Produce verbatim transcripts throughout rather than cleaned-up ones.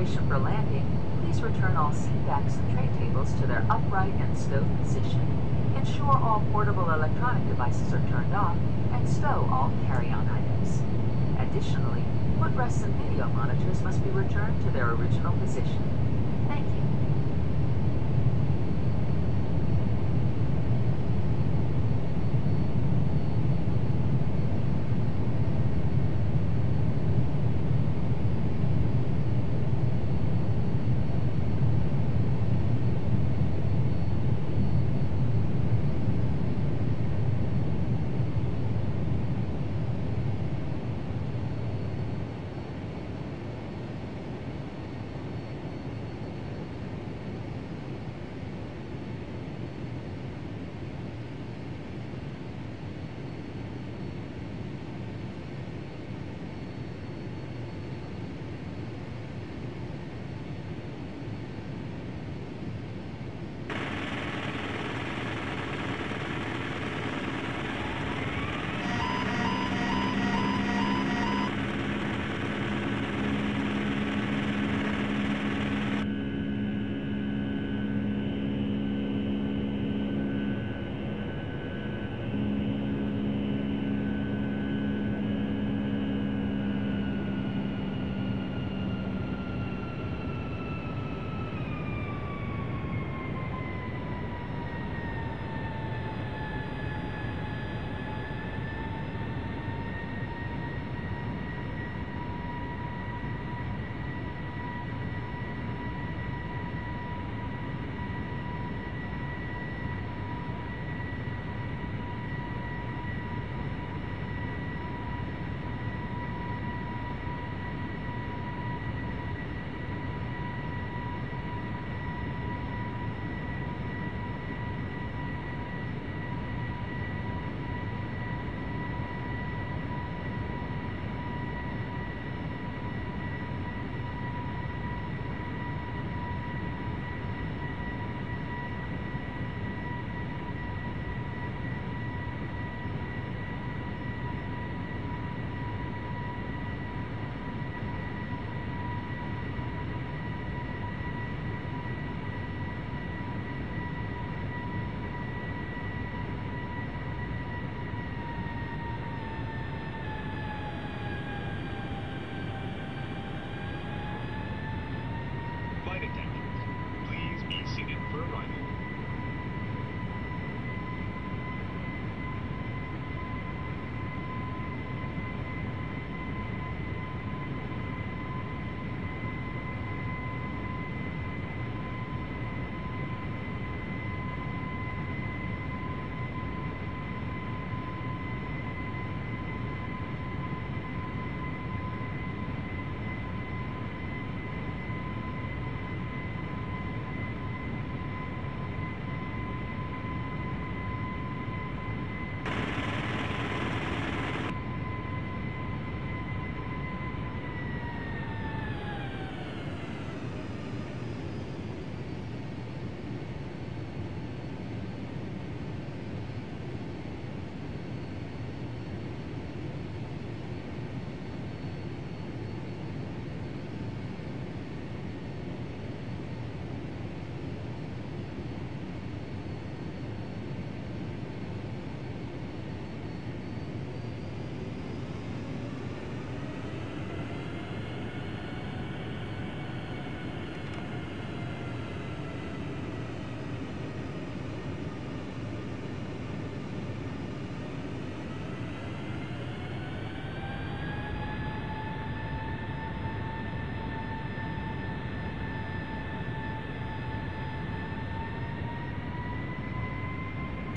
preparation for landing, please return all seat backs and tray tables to their upright and stowed position. Ensure all portable electronic devices are turned off and stow all carry-on items. Additionally, footrests and video monitors must be returned to their original position. Thank you.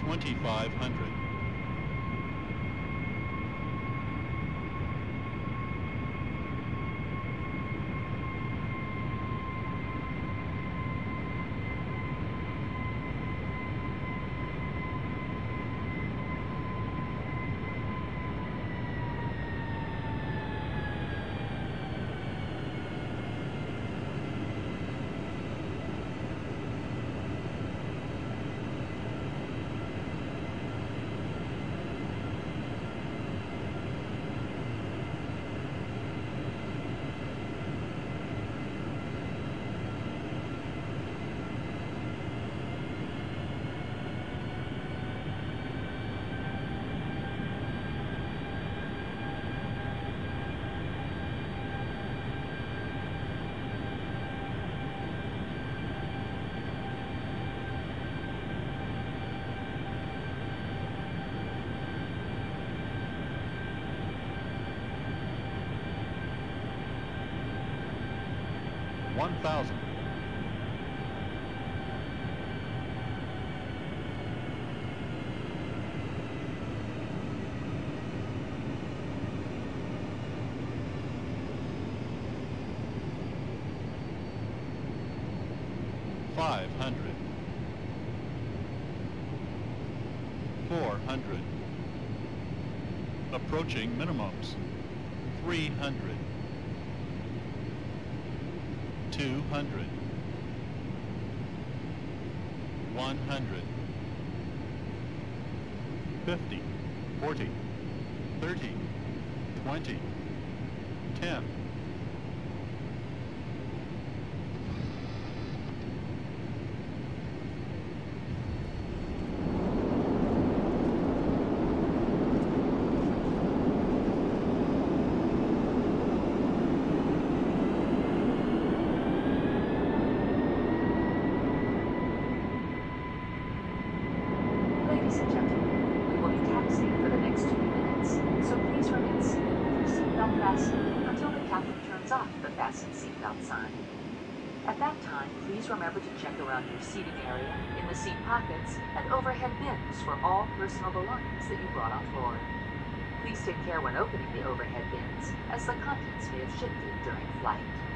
twenty-five hundred. one thousand. five hundred. four hundred. Approaching minimums. three hundred. two hundred. one hundred. fifty. forty. thirty. twenty. ten. For all personal belongings that you brought on board. Please take care when opening the overhead bins, as the contents may have shifted during flight.